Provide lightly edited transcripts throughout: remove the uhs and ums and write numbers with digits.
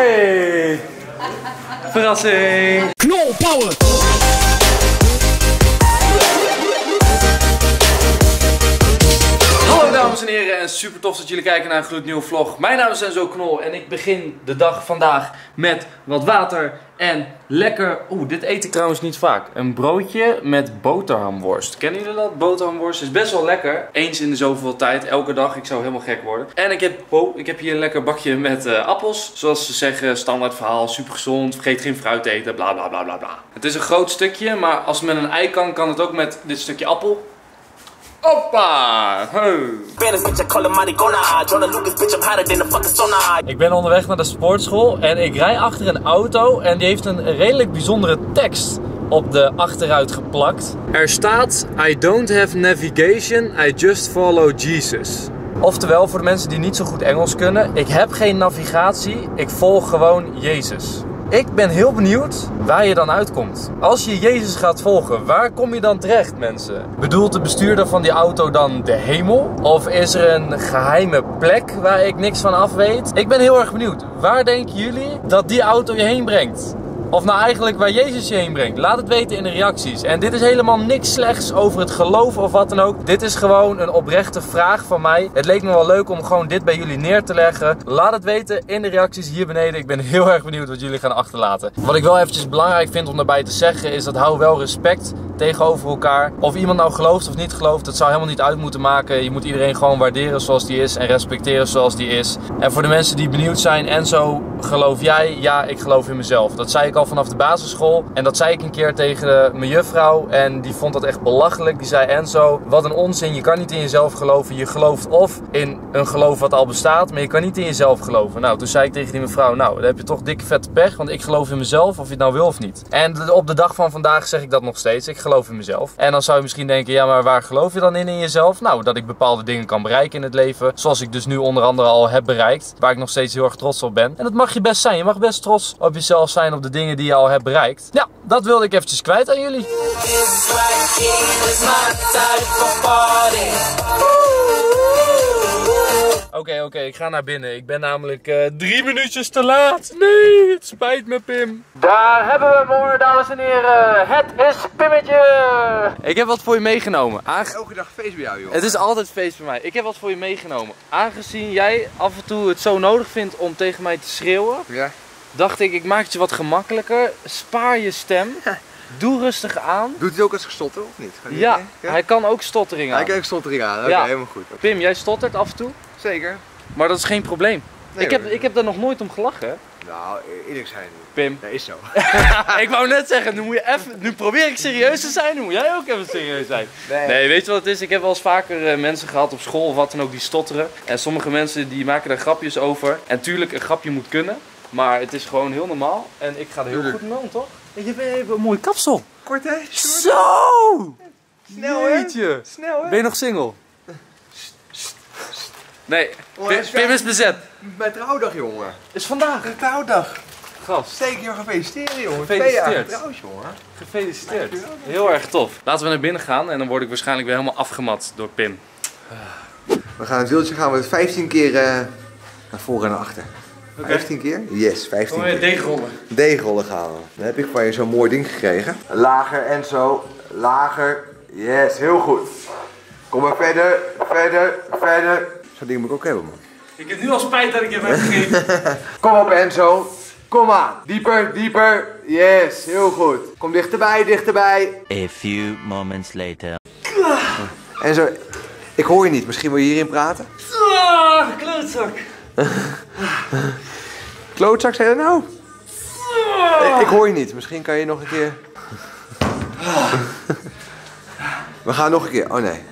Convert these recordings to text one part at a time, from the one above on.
Hey! Verrassing! Knolpower! Hallo dames en heren en super tof dat jullie kijken naar een gloednieuwe vlog. Mijn naam is Enzo Knol en ik begin de dag vandaag met wat water en lekker... Oeh, dit eet ik trouwens niet vaak. Een broodje met boterhamworst. Kennen jullie dat? Boterhamworst is best wel lekker. Eens in de zoveel tijd, elke dag. Ik zou helemaal gek worden. En ik heb hier een lekker bakje met appels. Zoals ze zeggen, standaard verhaal, super gezond. Vergeet geen fruit te eten, bla bla bla bla bla. Het is een groot stukje, maar als het met een ei kan, kan het ook met dit stukje appel. Hoppa! Ik ben onderweg naar de sportschool en ik rij achter een auto en die heeft een redelijk bijzondere tekst op de achteruit geplakt. Er staat, I don't have navigation, I just follow Jesus. Oftewel, voor de mensen die niet zo goed Engels kunnen, ik heb geen navigatie, ik volg gewoon Jezus. Ik ben heel benieuwd waar je dan uitkomt. Als je Jezus gaat volgen, waar kom je dan terecht, mensen? Bedoelt de bestuurder van die auto dan de hemel? Of is er een geheime plek waar ik niks van af weet? Ik ben heel erg benieuwd. Waar denken jullie dat die auto je heen brengt? Of nou eigenlijk waar Jezus je heen brengt? Laat het weten in de reacties. En dit is helemaal niks slechts over het geloof of wat dan ook. Dit is gewoon een oprechte vraag van mij. Het leek me wel leuk om gewoon dit bij jullie neer te leggen. Laat het weten in de reacties hier beneden. Ik ben heel erg benieuwd wat jullie gaan achterlaten. Wat ik wel eventjes belangrijk vind om daarbij te zeggen is dat hou wel respect tegenover elkaar. Of iemand nou gelooft of niet gelooft, dat zou helemaal niet uit moeten maken. Je moet iedereen gewoon waarderen zoals die is en respecteren zoals die is. En voor de mensen die benieuwd zijn, Enzo, geloof jij? Ja, ik geloof in mezelf. Dat zei ik al vanaf de basisschool. En dat zei ik een keer tegen mijn juffrouw. En die vond dat echt belachelijk. Die zei, Enzo, wat een onzin. Je kan niet in jezelf geloven. Je gelooft of in een geloof wat al bestaat, maar je kan niet in jezelf geloven. Nou, toen zei ik tegen die mevrouw, nou, dan heb je toch dikke vette pech, want ik geloof in mezelf, of je het nou wil of niet. En op de dag van vandaag zeg ik dat nog steeds. Ik geloof in mezelf. En dan zou je misschien denken, ja, maar waar geloof je dan in jezelf? Nou, dat ik bepaalde dingen kan bereiken in het leven. Zoals ik dus nu onder andere al heb bereikt. Waar ik nog steeds heel erg trots op ben. En dat mag je best zijn. Je mag best trots op jezelf zijn, op de dingen die je al hebt bereikt. Nou, dat wilde ik eventjes kwijt aan jullie. Oké, ik ga naar binnen. Ik ben namelijk 3 minuutjes te laat. Nee, het spijt me, Pim. Daar hebben we hem hoor, dames en heren. Het is Pimmetje. Ik heb wat voor je meegenomen. Elke dag feest bij jou, joh. Het is altijd feest bij mij. Ik heb wat voor je meegenomen. Aangezien jij af en toe het zo nodig vindt om tegen mij te schreeuwen... Ja. Dacht ik, ik maak het je wat gemakkelijker. Spaar je stem. Doe rustig aan. Doet hij ook als gestotter of niet? Ja, hij kan ook stottering aan. Hij kan ook stottering aan, oké, helemaal goed. Okay. Pim, jij stottert af en toe? Zeker. Maar dat is geen probleem. Nee, ik heb daar nog nooit om gelachen. Nou, eerlijk zijn. Pim. Dat is zo. Ik wou net zeggen, nu probeer ik serieus te zijn, nu moet jij ook even serieus zijn. Nee, weet je wat het is? Ik heb wel eens vaker mensen gehad op school of wat dan ook die stotteren. En sommige mensen die maken daar grapjes over. En tuurlijk, een grapje moet kunnen. Maar het is gewoon heel normaal en ik ga er heel goed mee om, toch? Je hebt een mooie kapsel. Kort hè? Zo! Snel hè? Snel hè? Ben je nog single? Nee, Pim is bezet. Mijn trouwdag, jongen. Is vandaag. Mijn trouwdag. Gast. Steek je gefeliciteerd, jongen. Gefeliciteerd. Trouwens, jongen. Gefeliciteerd. Heel erg tof. Laten we naar binnen gaan en dan word ik waarschijnlijk weer helemaal afgemat door Pim. We gaan het wieltje gaan met 15 keer naar voren en naar achter. Okay. 15 keer? Yes, 15 keer. Deegrollen. Deegrollen gaan we. Dan heb ik van je zo'n mooi ding gekregen. Lager en zo. Lager. Yes, heel goed. Kom maar verder, verder, verder. Zo'n ding moet ik ook hebben, man. Ik heb nu al spijt dat ik je heb gegeven. Kom op, Enzo. Kom aan. Dieper, dieper. Yes, heel goed. Kom dichterbij, dichterbij. A few moments later. Enzo, ik hoor je niet. Misschien wil je hierin praten? Klootzak. Klootzak, zei dat nou? Ik hoor je niet. Misschien kan je nog een keer... We gaan nog een keer. Oh nee.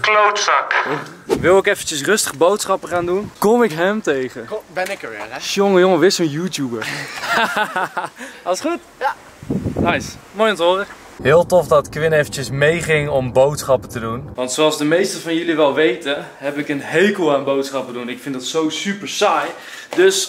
Klootzak. Wil ik eventjes rustig boodschappen gaan doen? Kom ik hem tegen? Ben ik er weer, hè? Jongen, weer zo'n YouTuber. Alles goed? Ja. Nice. Mooi om te horen. Heel tof dat Quinn eventjes meeging om boodschappen te doen. Want zoals de meesten van jullie wel weten, heb ik een hekel aan boodschappen doen. Ik vind dat zo super saai. Dus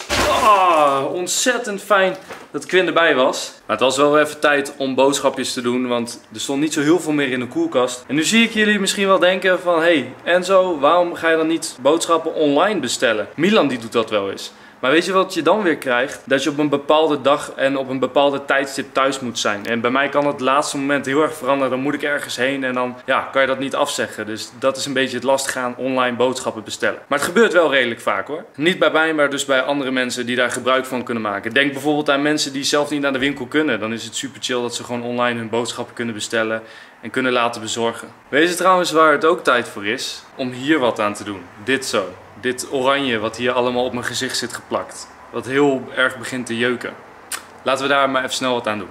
ontzettend fijn dat Quinn erbij was. Maar het was wel even tijd om boodschapjes te doen, want er stond niet zo heel veel meer in de koelkast. En nu zie ik jullie misschien wel denken van, hey Enzo, waarom ga je dan niet boodschappen online bestellen? Milan die doet dat wel eens. Maar weet je wat je dan weer krijgt? Dat je op een bepaalde dag en op een bepaalde tijdstip thuis moet zijn. En bij mij kan het laatste moment heel erg veranderen. Dan moet ik ergens heen en dan kan je dat niet afzeggen. Dus dat is een beetje het lastige aan online boodschappen bestellen. Maar het gebeurt wel redelijk vaak hoor. Niet bij mij, maar dus bij andere mensen die daar gebruik van kunnen maken. Denk bijvoorbeeld aan mensen die zelf niet naar de winkel kunnen. Dan is het super chill dat ze gewoon online hun boodschappen kunnen bestellen en kunnen laten bezorgen. Weet je trouwens waar het ook tijd voor is? Om hier wat aan te doen. Dit zo. Dit oranje wat hier allemaal op mijn gezicht zit geplakt. Wat heel erg begint te jeuken. Laten we daar maar even snel wat aan doen.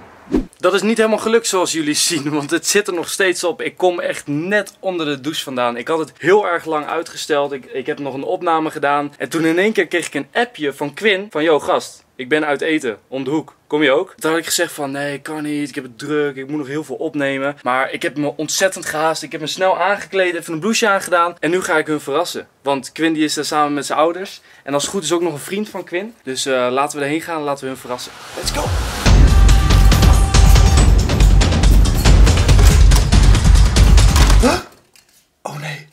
Dat is niet helemaal gelukt zoals jullie zien, want het zit er nog steeds op. Ik kom echt net onder de douche vandaan. Ik had het heel erg lang uitgesteld. Ik heb nog een opname gedaan. En toen in één keer kreeg ik een appje van Quinn. Van, yo gast, ik ben uit eten. Om de hoek. Kom je ook? Toen had ik gezegd van, nee, ik kan niet. Ik heb het druk. Ik moet nog heel veel opnemen. Maar ik heb me ontzettend gehaast. Ik heb me snel aangekleed. Even een blouseje aangedaan. En nu ga ik hun verrassen. Want Quinn die is daar samen met zijn ouders. En als het goed is ook nog een vriend van Quinn. Dus laten we erheen gaan en laten we hun verrassen. Let's go! Huh? Oh nee.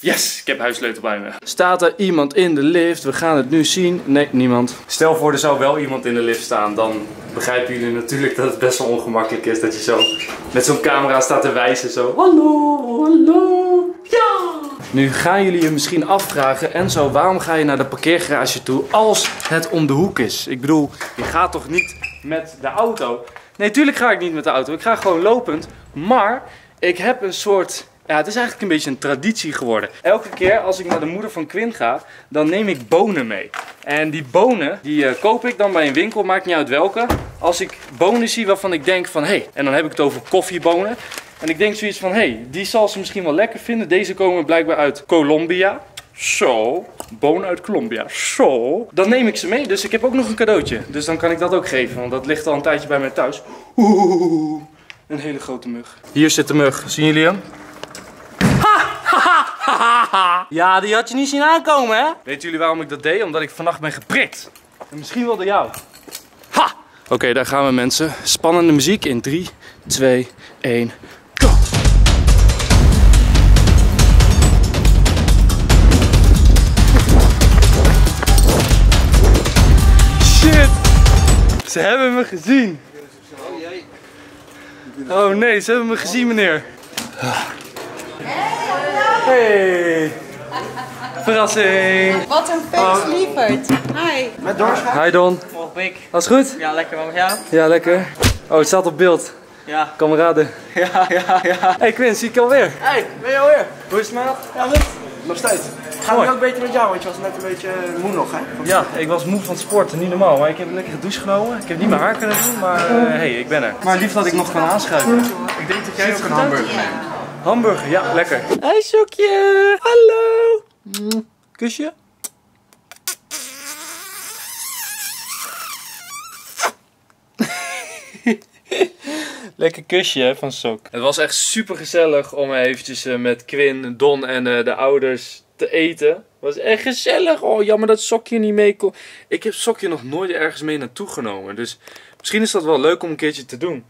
Yes, ik heb huissleutel bij me. Staat er iemand in de lift? We gaan het nu zien. Nee, niemand. Stel voor er zou wel iemand in de lift staan. Dan begrijpen jullie natuurlijk dat het best wel ongemakkelijk is. Dat je zo met zo'n camera staat te wijzen. Zo, hallo, hallo. Nu gaan jullie je misschien afvragen, Enzo, waarom ga je naar de parkeergarage toe als het om de hoek is? Ik bedoel, je gaat toch niet met de auto? Nee, tuurlijk ga ik niet met de auto. Ik ga gewoon lopend. Maar ik heb een soort... Ja, het is eigenlijk een beetje een traditie geworden. Elke keer als ik naar de moeder van Quinn ga, dan neem ik bonen mee. En die bonen, die koop ik dan bij een winkel, maakt niet uit welke. Als ik bonen zie waarvan ik denk van, hé, en dan heb ik het over koffiebonen. En ik denk zoiets van, hé, die zal ze misschien wel lekker vinden. Deze komen blijkbaar uit Colombia. Zo. Bonen uit Colombia. Zo. Dan neem ik ze mee. Dus ik heb ook nog een cadeautje. Dus dan kan ik dat ook geven, want dat ligt al een tijdje bij mij thuis. Oeh, een hele grote mug. Hier zit de mug. Zien jullie hem? Ja, die had je niet zien aankomen, hè? Weet jullie waarom ik dat deed? Omdat ik vannacht ben geprikt. En misschien wel door jou. Ha! Oké, daar gaan we mensen. Spannende muziek in 3, 2, 1... Ze hebben me gezien. Oh nee, ze hebben me gezien, meneer. Hey. Verrassing. Wat een feest, lieverd. Hi. Met Dorsch. Hi Don. Morgen Mick. Was goed? Ja, lekker. Wat met jou? Ja, lekker. Oh, het staat op beeld. Ja. Kameraden. Ja. Hey Quinn, zie ik je alweer. Hey, ben je alweer? Hoe is het maat? Ja, goed. Nog steeds. Gaat het ook beter met jou, want je was net een beetje moe nog, hè? Ja, ik was moe van sporten, niet normaal. Maar ik heb een lekkere douche genomen. Ik heb niet mijn haar kunnen doen, maar hey, ik ben er. Maar lief dat ik nog kan aanschuiven. Ik denk dat jij ook een hamburger bent. Hamburger, ja, lekker. Hoi Sokje, hallo. Kusje. Lekker kusje hè, van Sok. Het was echt super gezellig om eventjes met Quinn, Don en de ouders te eten. Was echt gezellig. Oh, jammer dat Sokje niet mee kon. Ik heb Sokje nog nooit ergens mee naartoe genomen. Dus misschien is dat wel leuk om een keertje te doen.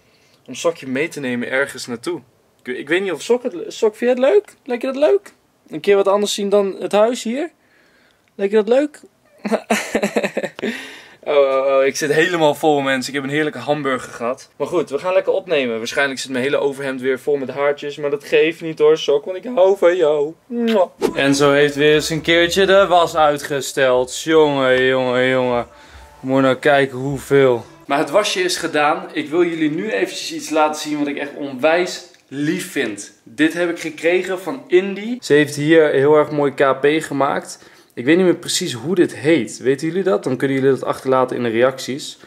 Om Sokje mee te nemen ergens naartoe. Ik weet niet of Sok, vind je het leuk? Lijkt je dat leuk? Een keer wat anders zien dan het huis hier? Lijkt je dat leuk? Oh, ik zit helemaal vol mensen. Ik heb een heerlijke hamburger gehad. Maar goed, we gaan lekker opnemen. Waarschijnlijk zit mijn hele overhemd weer vol met haartjes. Maar dat geeft niet hoor, Sok, want ik hou van jou. Enzo heeft weer eens een keertje de was uitgesteld. Jongen. Moet nou kijken hoeveel. Maar het wasje is gedaan. Ik wil jullie nu eventjes iets laten zien wat ik echt onwijs lief vind. Dit heb ik gekregen van Indy. Ze heeft hier heel erg mooi KP gemaakt. Ik weet niet meer precies hoe dit heet. Weten jullie dat? Dan kunnen jullie dat achterlaten in de reacties.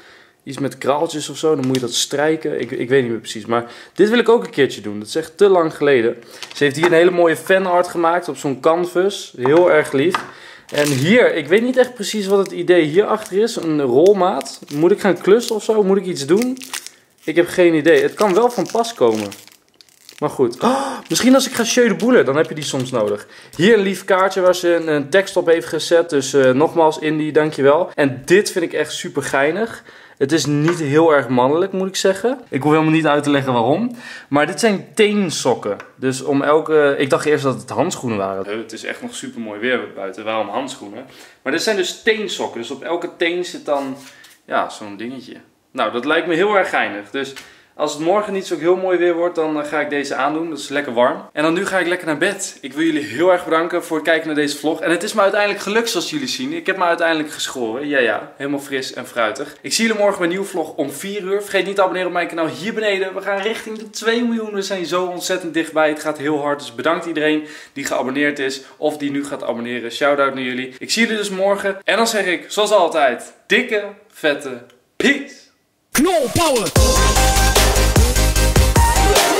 Iets met kraaltjes of zo. Dan moet je dat strijken. Ik weet niet meer precies. Maar dit wil ik ook een keertje doen. Dat is echt te lang geleden. Ze heeft hier een hele mooie fanart gemaakt op zo'n canvas. Heel erg lief. En hier, ik weet niet echt precies wat het idee hierachter is. Een rolmaat. Moet ik gaan klussen of zo? Moet ik iets doen? Ik heb geen idee. Het kan wel van pas komen. Maar goed. Oh, misschien als ik ga jeu de boelen, dan heb je die soms nodig. Hier een lief kaartje waar ze een tekst op heeft gezet. Dus nogmaals Indy, dankjewel. En dit vind ik echt super geinig. Het is niet heel erg mannelijk, moet ik zeggen. Ik hoef helemaal niet uit te leggen waarom. Maar dit zijn teensokken. Dus om elke... Ik dacht eerst dat het handschoenen waren. Het is echt nog super mooi weer buiten. Waarom handschoenen? Maar dit zijn dus teensokken. Dus op elke teen zit dan... Ja, zo'n dingetje. Nou, dat lijkt me heel erg geinig. Dus... Als het morgen niet zo heel mooi weer wordt, dan ga ik deze aandoen. Dat is lekker warm. En dan nu ga ik lekker naar bed. Ik wil jullie heel erg bedanken voor het kijken naar deze vlog. En het is me uiteindelijk gelukt, zoals jullie zien. Ik heb me uiteindelijk geschoren. Ja, ja. Helemaal fris en fruitig. Ik zie jullie morgen bij een nieuwe vlog om 4 uur. Vergeet niet te abonneren op mijn kanaal hier beneden. We gaan richting de 2 miljoen. We zijn zo ontzettend dichtbij. Het gaat heel hard. Dus bedankt iedereen die geabonneerd is of die nu gaat abonneren. Shout-out naar jullie. Ik zie jullie dus morgen. En dan zeg ik, zoals altijd, dikke, vette peace. Knolpower! Yeah.